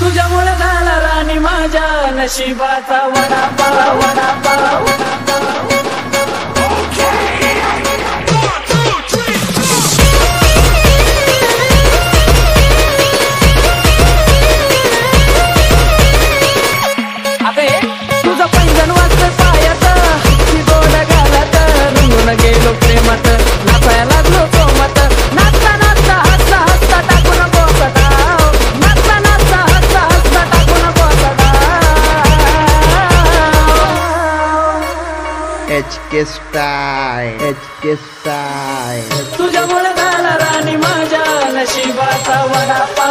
तुझ्यामुळे झाला राणी माझ्या नशिबाचा वडापाव वडापाव वडापाव. तुझ्यामुळे झाला राणी माझ्या नशिबाचा वडापाव.